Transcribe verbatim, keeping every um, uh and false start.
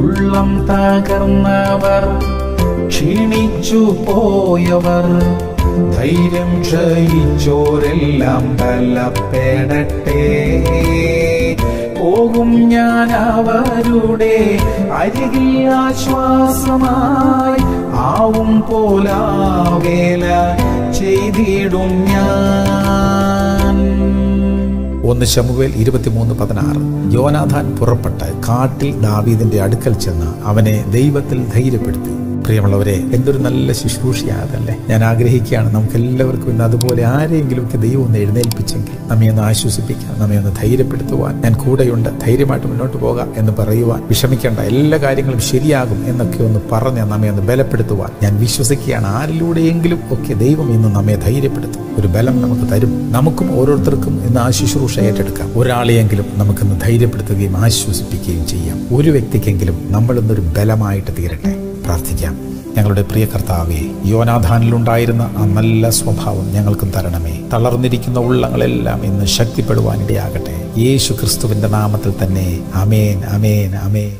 உள்ளம் தகர்ந்தவர் க்ஷீணிச்சு போயவர் ധൈര്യം ക്ഷയിച്ചോരെല്ലാം ബലപ്പെടട്ടെ. പോകും ഞാൻ അവരുടെ അരികിൽ ആശ്വാസമായി, ആവും പോലാ വേല ചെയ്തിടും ഞാൻ. ഒന്ന് ശമൂവേൽ ഇരുപത്തിമൂന്ന് പതിനാറ്. യോനാഥാൻ പുറപ്പെട്ട് കാട്ടിൽ ദാവീദിന്റെ അടുക്കൽ ചെന്ന് അവനെ ദൈവത്തിൽ ധൈര്യപ്പെടുത്തി. പ്രിയമുള്ളവരെ, എന്തൊരു നല്ല ശുശ്രൂഷയാണല്ലേ. ഞാൻ ആഗ്രഹിക്കുകയാണ് നമുക്കെല്ലാവർക്കും ഇന്ന് അതുപോലെ ആരെങ്കിലുമൊക്കെ ദൈവം ഒന്ന് എഴുന്നേൽപ്പിച്ചെങ്കിൽ നമ്മെ ഒന്ന് ആശ്വസിപ്പിക്കാൻ, നമ്മെ ഒന്ന് ധൈര്യപ്പെടുത്തുവാൻ, ഞാൻ കൂടെയുണ്ട്, ധൈര്യമായിട്ട് മുന്നോട്ട് പോകാം എന്ന് പറയുവാൻ, വിഷമിക്കേണ്ട, എല്ലാ കാര്യങ്ങളും ശരിയാകും എന്നൊക്കെ ഒന്ന് പറഞ്ഞ് നമ്മെ ഒന്ന് ബലപ്പെടുത്തുവാൻ ഞാൻ വിശ്വസിക്കുകയാണ്. ആരിലൂടെയെങ്കിലും ഒക്കെ ദൈവം ഇന്ന് നമ്മെ ധൈര്യപ്പെടുത്തും, ഒരു ബലം നമുക്ക് തരും. നമുക്കും ഓരോരുത്തർക്കും ഇന്ന് ആ ശുശ്രൂഷ ഏറ്റെടുക്കാം. ഒരാളെയെങ്കിലും നമുക്കിന്ന് ധൈര്യപ്പെടുത്തുകയും ആശ്വസിപ്പിക്കുകയും ചെയ്യാം. ഒരു വ്യക്തിക്കെങ്കിലും നമ്മളിന്നൊരു ബലമായിട്ട് തീരട്ടെ. പ്രാർത്ഥിക്കാം. ഞങ്ങളുടെ പ്രിയ കർത്താവേ, യോനാഥാനിലുണ്ടായിരുന്ന ആ നല്ല സ്വഭാവം ഞങ്ങൾക്കും തരണമേ. തളർന്നിരിക്കുന്ന ഉള്ളങ്ങളെല്ലാം ഇന്ന് ശക്തിപ്പെടുവാനിടയാകട്ടെ, യേശു ക്രിസ്തുവിൻ്റെ നാമത്തിൽ തന്നെ. അമേൻ, അമേൻ, അമേൻ.